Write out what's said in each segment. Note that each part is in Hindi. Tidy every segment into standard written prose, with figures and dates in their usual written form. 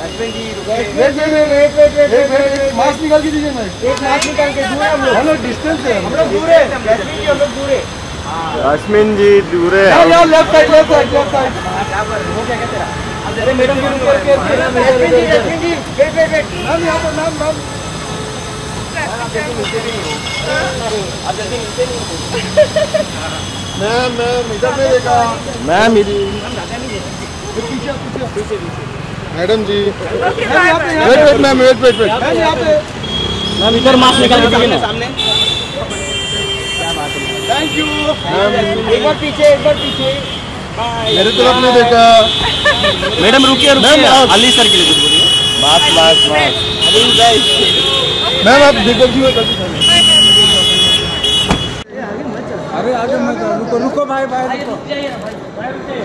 मास्क निकाल के दीजिए ना, एक मास्क निकाल के दूर है हम लोग, डिस्टेंस है हम लोग, दूर है जैस्मिन जी, दूर है। अरे मैडम जी ऊपर मैम इधर नहीं देखा ma'am, madam ji wait ma'am wait ma'am इधर मास्क निकाल के सामने सामने। थैंक यू मैम, एक बार पीछे एक बार पीछे, मेरे तरफ नहीं देखा मैडम। रुकिए रुकिए अली सर के लिए कुछ बोलिए। बात बात बात अली भाई मैम आप देखो जी, अरे आगे मत रुको रुको भाई भाई रुको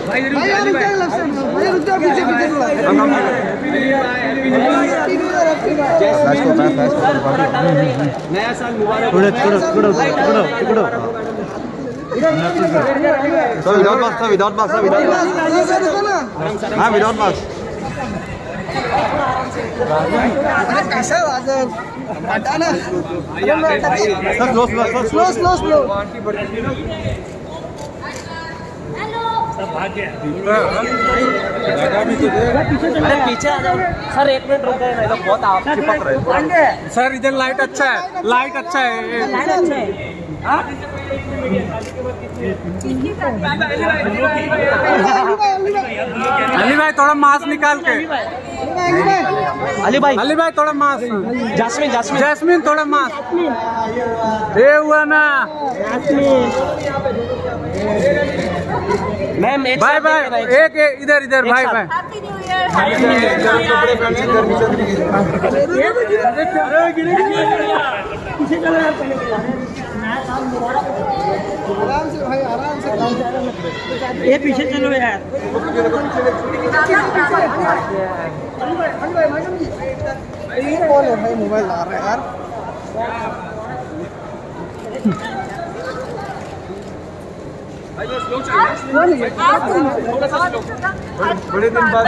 भाई, रुक जाओ पीछे पीछे नया साल मुबारक, थोड़ा sir without mask, sir without mask, sir without mask, हाँ विदाउट मास्क। अरे कैसा वादा बताना सर, स्लो स्लो स्लो। अरे पीछे आ जाओ सर, एक मिनट रुक जाए, नहीं बहुत आप चिपक रहे हैं सर। इधर लाइट अच्छा है, लाइट अच्छा है, लाइट अच्छा है। अली भाई थोड़ा मास्क निकाल के, अली भाई थोड़ा मास्क, जास्मिन जास्मिन जास्मिन थोड़ा मास्क, ये हुआ ना मैम। भाई भाई एक इधर इधर भाई भाई आराम से भाई आराम से, ये पीछे चलो यार, कौन है भाई मोबाइल ला रहा है यार। बड़े दिन बाद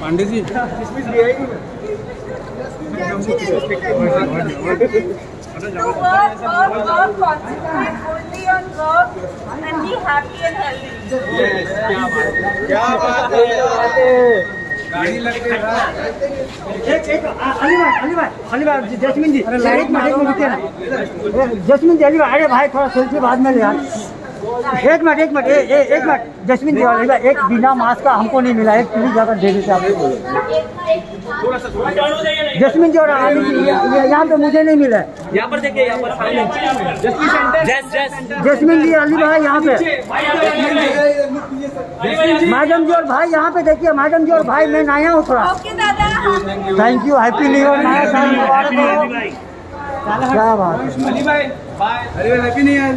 पांडे जी जैस्मिन जी, अरे भाई थोड़ा सोचिए बाद में यार, एक मिनट जैस्मिन जी वाले का एक बिना मास्क का हमको नहीं मिला, एक पूरी जगह दे देते आप जैस्मिन जी और आली जी, यहाँ पे मुझे नहीं मिला है। यहाँ पर देखिए, यहाँ पर जैस्मिन जी आली भाई, यहाँ पे मैडम जी और भाई, यहाँ पे देखिए मैडम जी और भाई, मैं नया हूँ थोड़ा। Thank you, happy new year, नया साल मुबारक। क्या बात है अली भाई, बाय अरे happy new year,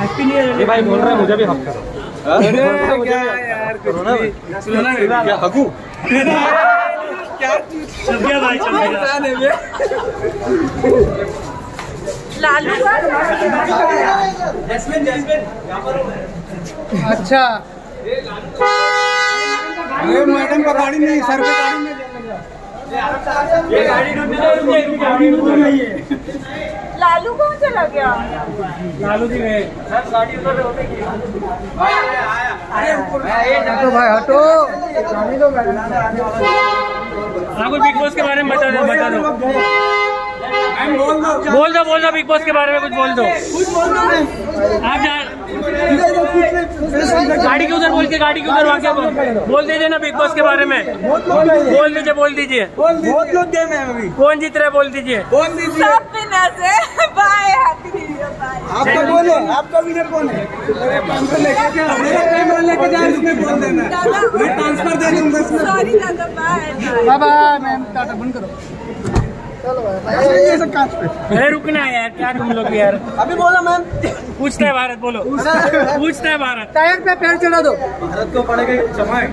happy new year. ये भाई बोल रहा है मुझे भी हक करो, अरे क्या यार सुना ना क्या हकू, क्या चल गया भाई, चल गया लालू का जैस्मिन जैस्मिन यहां पर हूं। अच्छा ये लालू, अरे मैडम का गाड़ी नहीं, सर की गाड़ी में ये गाड़ी नहीं है। लालू कौन चला गया, लालू जी ने सर गाड़ी उधर होते की आया, अरे हटो भाई हटो, गाड़ी दो भाई। बिग बॉस के बारे में बता दो बोल दो बिग बॉस के बारे में कुछ बोल दो आप गाड़ी के उधर बोल के, गाड़ी के उधर वाक्य बोल दीजिए ना बिग बॉस के बारे में, बोल दीजिए कौन जीत रहे बोल दीजिए, आपका बोलो आपका विनर कौन है। ट्रांसफर दे दूंगा, बाय बाय मैम, टाटा बंद करो, अरे रुकना है यार, क्या तुम लोग यार, अभी बोलो मैम, पूछता है भारत, बोलो पूछता है भारत, टायर पे पैर चढ़ा दो, भारत को पड़ेगा चमाए।